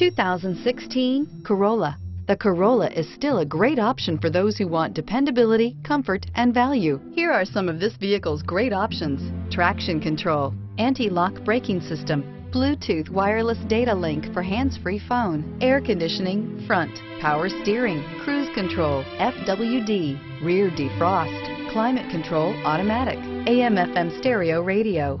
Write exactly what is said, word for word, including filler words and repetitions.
two thousand sixteen Corolla. The Corolla is still a great option for those who want dependability, comfort, and value. Here are some of this vehicle's great options: traction control, anti-lock braking system, Bluetooth wireless data link for hands-free phone, air conditioning, front, power steering, cruise control, F W D, rear defrost, climate control automatic, A M F M stereo radio.